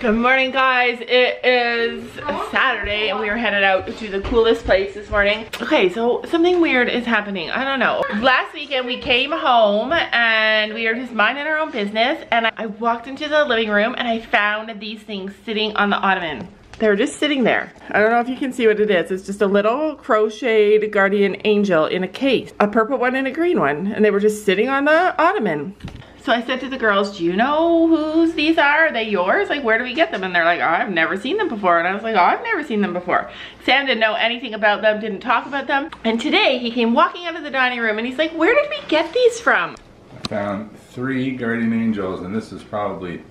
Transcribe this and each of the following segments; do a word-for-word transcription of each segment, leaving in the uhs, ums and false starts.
Good morning, guys. It is Saturday and we are headed out to the coolest place this morning. Okay, so something weird is happening. I don't know. Last weekend we came home and we were just minding our own business, and I walked into the living room and I found these things sitting on the ottoman. They were just sitting there. I don't know if you can see what it is. It's just a little crocheted guardian angel in a case. A purple one and a green one. And they were just sitting on the ottoman. So I said to the girls, do you know whose these are? Are they yours? Like, where do we get them? And they're like, oh, I've never seen them before. And I was like, oh, I've never seen them before. Sam didn't know anything about them, didn't talk about them. And today he came walking out of the dining room and he's like, where did we get these from? I found three guardian angels, and this is probably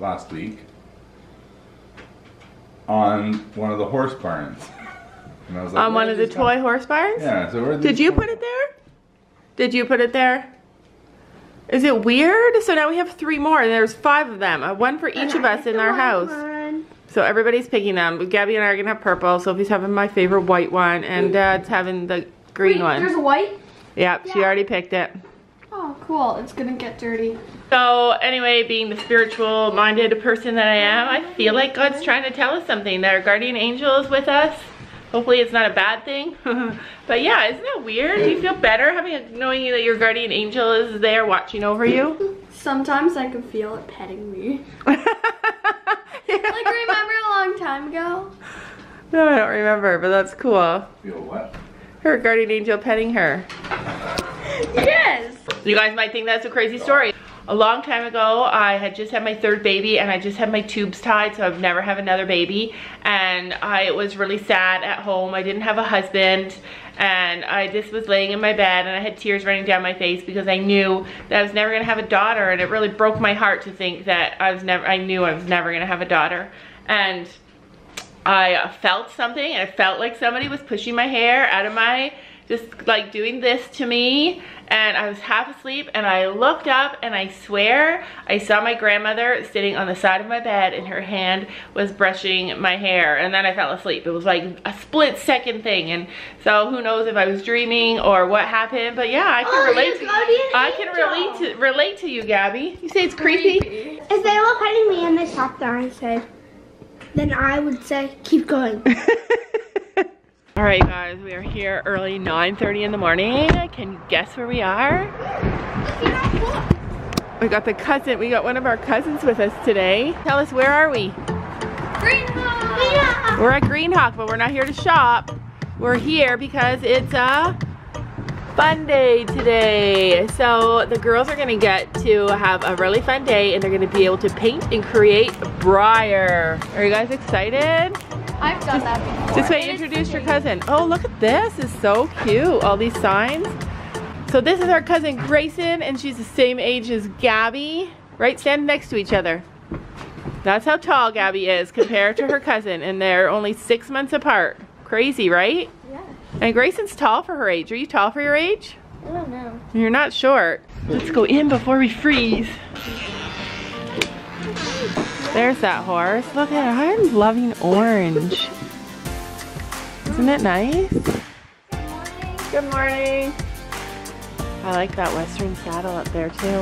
last week, on one of the horse barns. And I was like, on one of the toy horse barns? Yeah. So where did you put it there? Did you put it there? Is it weird? So now we have three more, and there's five of them. Uh, one for each of us in our house. One. So everybody's picking them. Gabby and I are gonna have purple. Sophie's having my favorite white one, and Dad's having the green Wait, one. There's a white? Yep, yeah. She already picked it. Oh, cool. It's gonna get dirty. So anyway, being the spiritual minded person that I am, I feel like God's trying to tell us something. That our guardian angel is with us. Hopefully it's not a bad thing. But yeah, isn't that weird? Do you feel better having a, knowing that your guardian angel is there watching over you? Sometimes I can feel it petting me. Yeah. Like, remember a long time ago? No, I don't remember, but that's cool. Feel what? Her guardian angel petting her. Yes! You guys might think that's a crazy story. A long time ago, I had just had my third baby, and I just had my tubes tied, so I've never had another baby. And I was really sad at home. I didn't have a husband, and I just was laying in my bed, and I had tears running down my face because I knew that I was never gonna have a daughter, and it really broke my heart to think that I was never, I knew I was never gonna have a daughter. And I felt something, and I felt like somebody was pushing my hair out of my, just like doing this to me, and I was half asleep, and I looked up, and I swear I saw my grandmother sitting on the side of my bed, and her hand was brushing my hair, and then I fell asleep. It was like a split second thing, and so who knows if I was dreaming or what happened, but yeah, I can oh, relate to I can relate to relate to you, Gabby. You say it's creepy. creepy. If they were petting me and they stopped there and said, then I would say, keep going. All right, guys, we are here early, nine thirty in the morning. Can you guess where we are? We got the cousin, we got one of our cousins with us today. Tell us, where are we? Greenhawk! Yeah. We're at Greenhawk, but we're not here to shop. We're here because it's a fun day today. So the girls are gonna get to have a really fun day, and they're gonna be able to paint and create Breyer. Are you guys excited? I've done that before. This way, introduce your cousin. Oh, look at this. It's so cute. All these signs. So this is our cousin Grayson, and she's the same age as Gabby. Right? Standing next to each other. That's how tall Gabby is compared to her cousin, and they're only six months apart. Crazy, right? Yeah. And Grayson's tall for her age. Are you tall for your age? I don't know. You're not short. Let's go in before we freeze. There's that horse. Look at it. I'm loving orange. Isn't it nice? Good morning. Good morning. I like that western saddle up there too.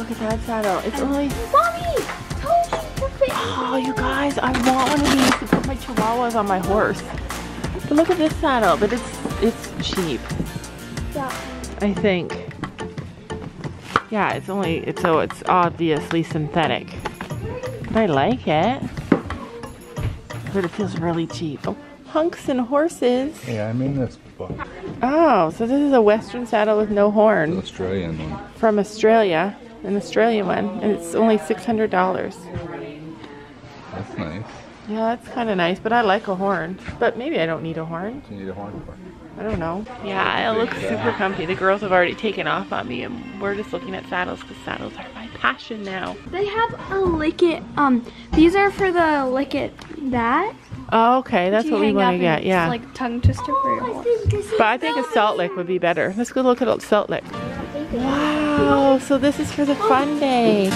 Look at that saddle. It's only. Mommy! Oh, you guys! I want one of these to put my chihuahuas on my horse. But look at this saddle. But it's it's cheap. Yeah. I think. Yeah, it's only, it's, so it's obviously synthetic. But I like it. But it feels really cheap. Oh, hunks and horses. Yeah, I'm in this book. Oh, so this is a western saddle with no horn. An Australian one. From Australia. An Australian one. And it's only six hundred dollars. That's nice. Yeah, that's kind of nice, but I like a horn. But maybe I don't need a horn. Do you need a horn for? I don't know. Yeah, it looks super comfy. The girls have already taken off on me, and we're just looking at saddles because saddles are my passion now. They have a Lickit. Um, these are for the Lickit that. Oh, okay, that's what we want to get. Yeah. Like tongue twister for your horse. But I think a salt lick would be better. Let's go look at a salt lick. Wow. So this is for the fun day.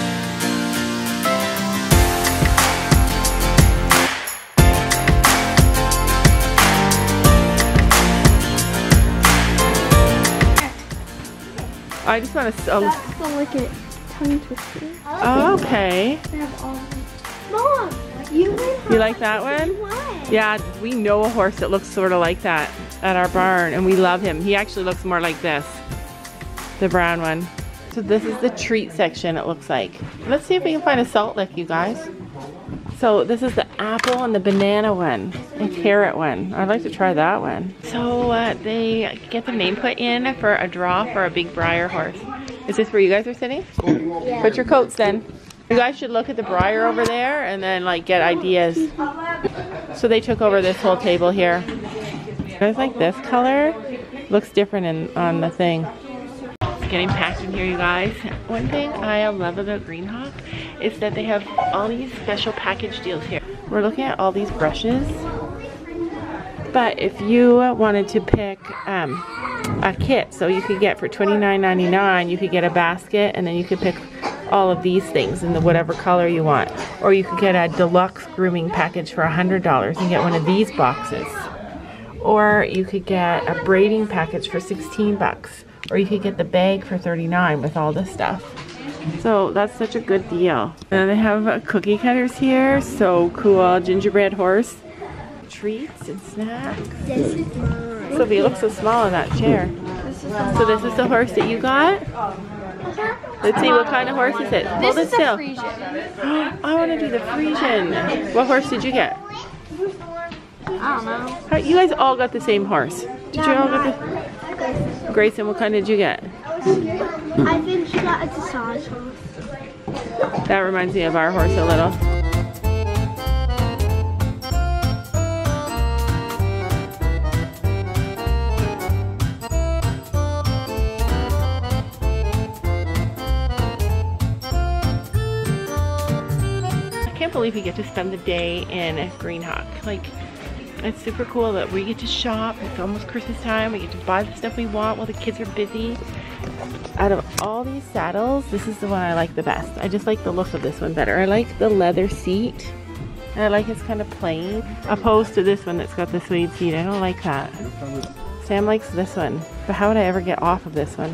I just want to. Oh. That's the Lickit twenty fifteen. Oh, okay. Mom, you You like that one? Yeah, we know a horse that looks sort of like that at our barn, and we love him. He actually looks more like this, the brown one. So this is the treat section, it looks like. Let's see if we can find a salt lick, you guys. So this is the apple and the banana one, and carrot one. I'd like to try that one. So uh, they get the name put in for a draw for a big Breyer horse. Is this where you guys are sitting? Yeah. Put your coats then. You guys should look at the Breyer over there and then like get ideas. So they took over this whole table here. You guys like this color? Looks different in, on the thing. Getting packed in here, you guys. One thing I love about Greenhawk is that they have all these special package deals here. We're looking at all these brushes, but if you wanted to pick um, a kit, so you could get for twenty-nine ninety-nine, you could get a basket, and then you could pick all of these things in the whatever color you want, or you could get a deluxe grooming package for one hundred dollars and get one of these boxes, or you could get a braiding package for sixteen bucks. Or you could get the bag for thirty-nine dollars with all this stuff. So that's such a good deal. And they have uh, cookie cutters here. So cool. Gingerbread horse. Treats and snacks. This is mine. Sylvia looks so small in that chair. This is so this is the horse that you got? Let's see, what kind of horse is it? Hold it still. This is a Friesian. I want to do the Friesian. What horse did you get? I don't know. You guys all got the same horse. Did you all get the... Grayson, what kind did you get? I think she got a dressage horse. That reminds me of our horse a little. I can't believe you get to spend the day in Greenhawk. Like, it's super cool that we get to shop. It's almost Christmas time. We get to buy the stuff we want while the kids are busy. Out of all these saddles, this is the one I like the best. I just like the look of this one better. I like the leather seat. And I like it's kind of plain. Opposed to this one that's got the suede seat. I don't like that. Sam likes this one. But how would I ever get off of this one?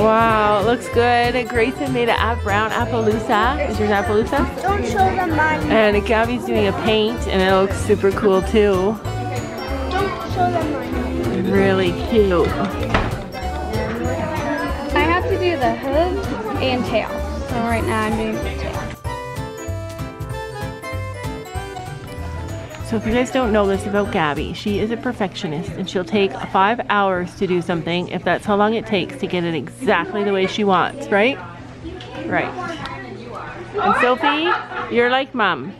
Wow, it looks good. Grayson made an brown Appaloosa. Is yours Appaloosa? Don't show them mine. And Gabby's doing a paint, and it looks super cool too. Don't show them mine. Really cute. I have to do the hood and tail. So right now I'm doing the tail. So if you guys don't know this about Gabby, she is a perfectionist, and she'll take five hours to do something if that's how long it takes to get it exactly the way she wants, right? Right. And Sophie, you're like Mom.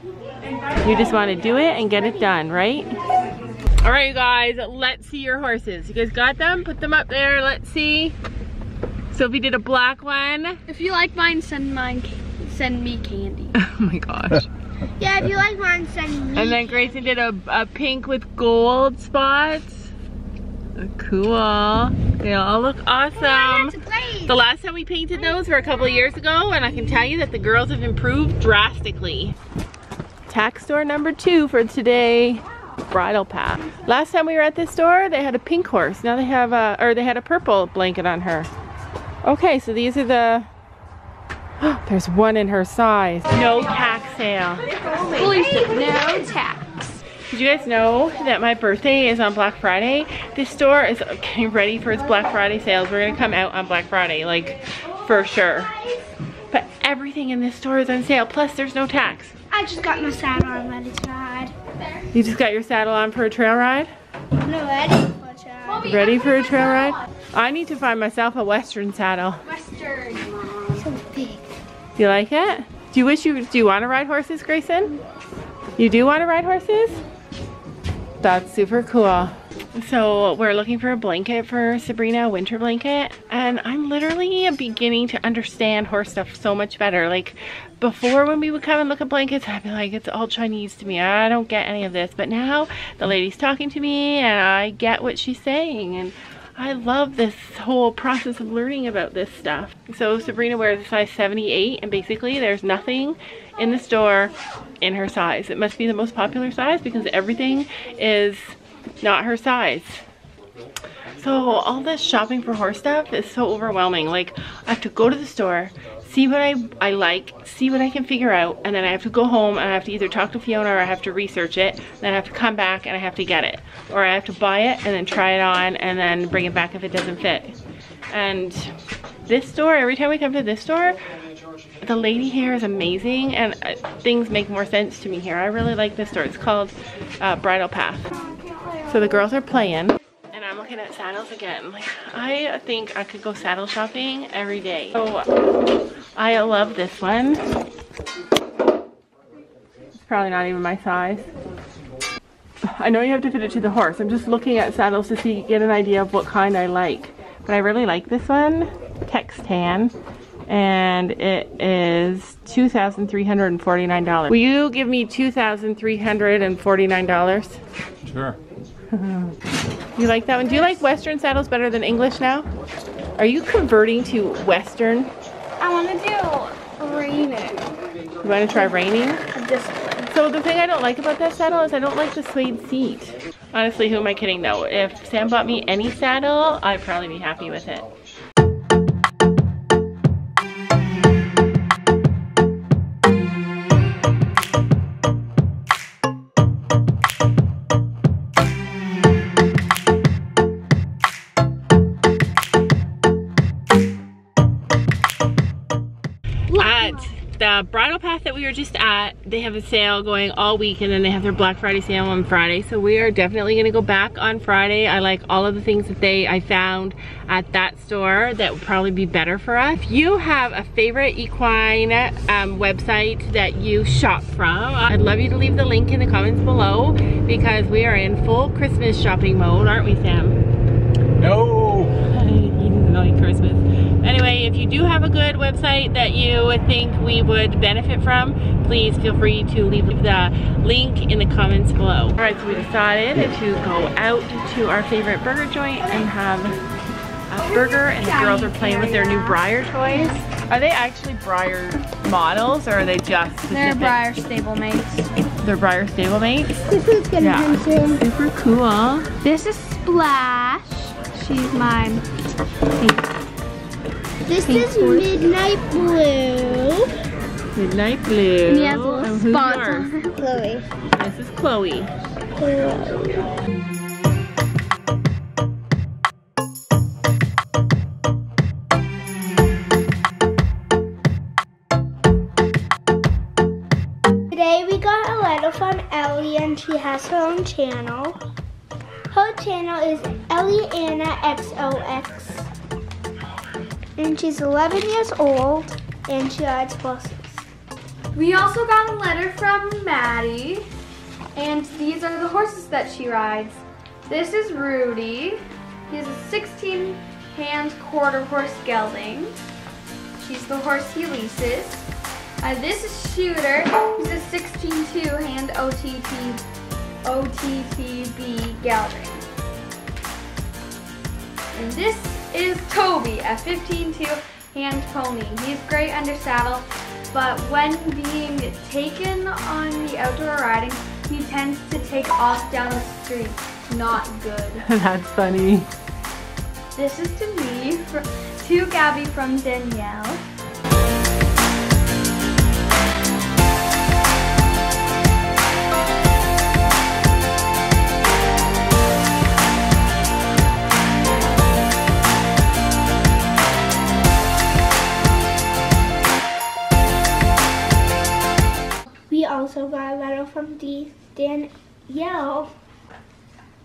You just want to do it and get it done, right? All right, you guys, let's see your horses. You guys got them? Put them up there, let's see. Sophie did a black one. If you like mine, send mine, send me candy. Oh my gosh. Yeah, if you like mine, send me. And then Grayson did a, a pink with gold spots. Cool. They all look awesome. The last time we painted those were a couple of years ago, and I can tell you that the girls have improved drastically. Tack store number two for today, Bridal Path. Last time we were at this store, they had a pink horse. Now they have a, or they had a purple blanket on her. Okay, so these are the... There's one in her size. No tax sale. No tax. Did you guys know that my birthday is on Black Friday? This store is getting ready for its Black Friday sales. We're gonna come out on Black Friday, like, for sure. But everything in this store is on sale, plus there's no tax. I just got my saddle on ready to ride. You just got your saddle on for a trail ride? No, ready for a trail ride. Ready for a trail ride? I need to find myself a Western saddle. Western. So big. Do you like it? Do you wish you do you want to ride horses, Grayson? You do want to ride horses? That's super cool. So we're looking for a blanket for Sabrina, a winter blanket, and I'm literally beginning to understand horse stuff so much better. Like before, when we would come and look at blankets, I'd be like, it's all Chinese to me, I don't get any of this. But now the lady's talking to me and I get what she's saying, and I love this whole process of learning about this stuff. So Sabrina wears a size seventy-eight, and basically there's nothing in the store in her size. It must be the most popular size because everything is not her size. So all this shopping for horse stuff is so overwhelming. Like I have to go to the store, see what I, I like, see what I can figure out, and then I have to go home and I have to either talk to Fiona or I have to research it, and then I have to come back and I have to get it. Or I have to buy it and then try it on and then bring it back if it doesn't fit. And this store, every time we come to this store, the lady here is amazing and things make more sense to me here. I really like this store. It's called uh, Bridal Path. So the girls are playing. I'm looking at saddles again. Like, I think I could go saddle shopping every day. So I love this one. It's probably not even my size. I know you have to fit it to the horse. I'm just looking at saddles to see, get an idea of what kind I like. But I really like this one, Textan, and it is two thousand three hundred forty-nine dollars. Will you give me two thousand three hundred forty-nine dollars? Sure. You like that one? Do you like Western saddles better than English now? Are you converting to Western? I want to do reining. You want to try reining? Discipline. So the thing I don't like about that saddle is I don't like the suede seat. Honestly, who am I kidding though? If Sam bought me any saddle, I'd probably be happy with it. The Bridal Path that we were just at, they have a sale going all week, and then they have their Black Friday sale on Friday. So we are definitely gonna go back on Friday. I like all of the things that they I found at that store that would probably be better for us. If you have a favorite equine um, website that you shop from, I'd love you to leave the link in the comments below, because we are in full Christmas shopping mode, aren't we, Sam? No! I didn't like Christmas. Anyway, if you do have a good website that you think we would benefit from, please feel free to leave the link in the comments below. All right, so we decided to go out to our favorite burger joint and have a burger, and the girls are playing with their new Breyer toys. Are they actually Breyer models, or are they just specific? They're Breyer Stablemates. They're Breyer Stablemates? This is gonna yeah. Be super cool. This is Splash. She's mine. This is Midnight Blue. Midnight Blue. Yeah, and who's yours? Chloe. This is Chloe. Chloe. Today we got a letter from Ellie, and she has her own channel. Her channel is Ellie Anna X O X. And she's eleven years old, and she rides horses. We also got a letter from Maddie, and these are the horses that she rides. This is Rudy. He has a sixteen-hand quarter horse gelding. She's the horse he leases. Uh, this is Shooter. He's a sixteen two-hand O T T B gelding. And this is Toby, a fifteen two-hand pony. He's great under saddle, but when being taken on the outdoor riding, he tends to take off down the street. Not good. That's funny. This is to me, from, to Gabby from Danielle. Also got a letter from D Danielle.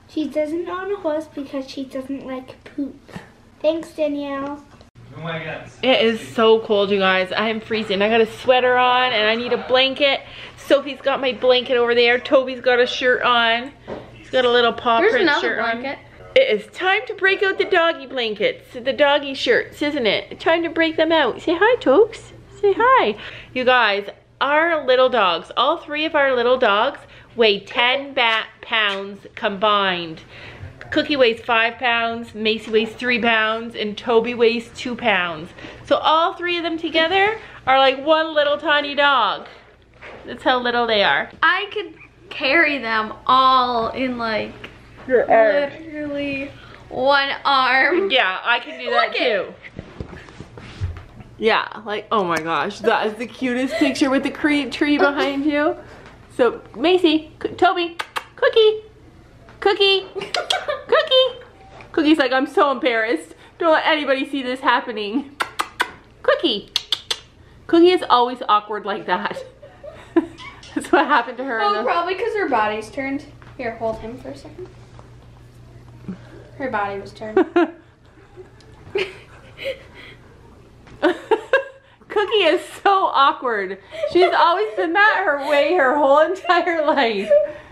She doesn't own a horse because she doesn't like poop. Thanks, Danielle. Oh my God. It is so cold, you guys. I am freezing. I got a sweater on and I need a blanket. Sophie's got my blanket over there. Toby's got a shirt on. It's got a little paw Here's print shirt blanket. on. It is time to break out the doggy blankets, the doggy shirts, isn't it? Time to break them out. Say hi, Tokes. Say hi. You guys, our little dogs, all three of our little dogs weigh ten bat pounds combined. Cookie weighs five pounds, Macy weighs three pounds, and Toby weighs two pounds. So all three of them together are like one little tiny dog. That's how little they are. I could carry them all in like Your arm. literally one arm. Yeah, I can do that too. Yeah, like, oh my gosh, that is the cutest picture with the tree behind you. So Macy, Toby, Cookie. Cookie, Cookie, Cookie's like, I'm so embarrassed. Don't let anybody see this happening. Cookie, Cookie is always awkward like that. That's what happened to her. Oh, probably because her body's turned. Here, hold him for a second. Her body was turned. Cookie is so awkward. She's always been that her way her whole entire life.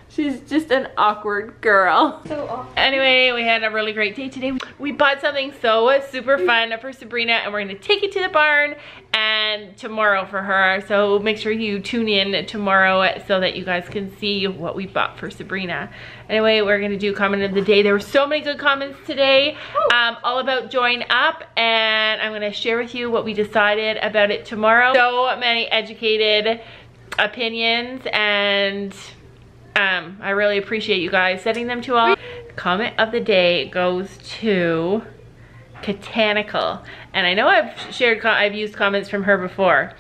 She's just an awkward girl. So awkward. Anyway, we had a really great day today. We bought something so super fun for Sabrina, and we're gonna take it to the barn and tomorrow for her. So make sure you tune in tomorrow so that you guys can see what we bought for Sabrina. Anyway, we're gonna do comment of the day. There were so many good comments today, um, all about join up, and I'm gonna share with you what we decided about it tomorrow. So many educated opinions, and Um, I really appreciate you guys sending them to all. Comment of the day goes to Katanical, and I know I've shared, I've used comments from her before.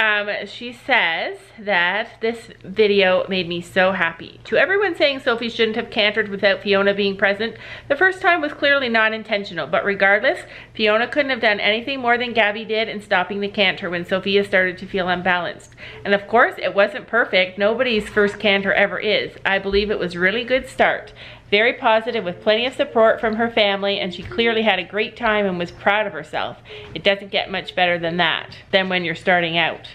Um, she says that this video made me so happy. To everyone saying Sophie shouldn't have cantered without Fiona being present, the first time was clearly not intentional, but regardless, Fiona couldn't have done anything more than Gabby did in stopping the canter when Sophia started to feel unbalanced. And of course, it wasn't perfect. Nobody's first canter ever is. I believe it was a really good start. Very positive with plenty of support from her family, and she clearly had a great time and was proud of herself. It doesn't get much better than that, than when you're starting out.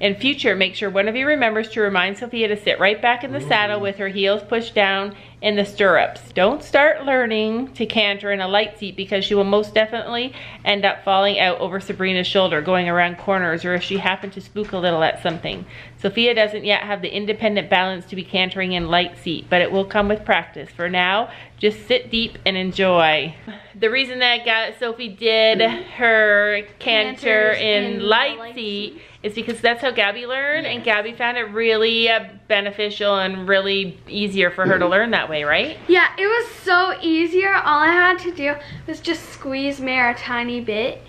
In future, make sure one of you remembers to remind Sophia to sit right back in the saddle with her heels pushed down in the stirrups. Don't start learning to canter in a light seat because she will most definitely end up falling out over Sabrina's shoulder, going around corners, or if she happened to spook a little at something. Sophia doesn't yet have the independent balance to be cantering in light seat, but it will come with practice. For now, just sit deep and enjoy. The reason that Sophie did her canter in light seat is because that's how Gabby learned, and Gabby found it really beneficial and really easier for her to learn that way, right? Yeah, it was so easier. All I had to do was just squeeze Mare a tiny bit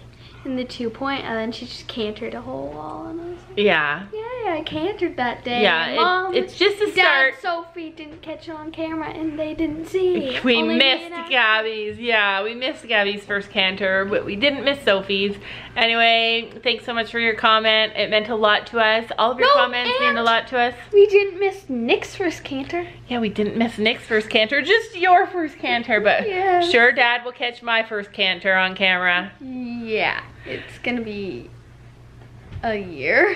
in the two point, and then she just cantered a whole wall, and I was like, yeah. Yeah, I cantered that day. Yeah, Mom, it, it's just a start. Dad, Sophie didn't catch it on camera, and they didn't see. We Only missed Gabby's. Yeah, we missed Gabby's first canter, but we didn't miss Sophie's. Anyway, thanks so much for your comment. It meant a lot to us. All of your no, comments meant a lot to us. We didn't miss Nick's first canter. Yeah, we didn't miss Nick's first canter. Just your first canter, but yeah. Sure, Dad will catch my first canter on camera. Yeah. It's gonna be a year.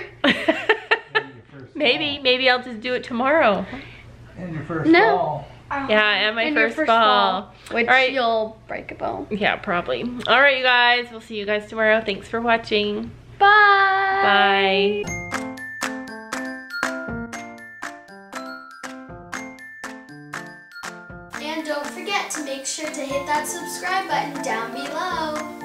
maybe, fall. maybe I'll just do it tomorrow. And your first no. fall. Yeah, and my and first, first fall. fall. Which right. you'll break a bone. Yeah, probably. All right, you guys. We'll see you guys tomorrow. Thanks for watching. Bye. Bye. And don't forget to make sure to hit that subscribe button down below.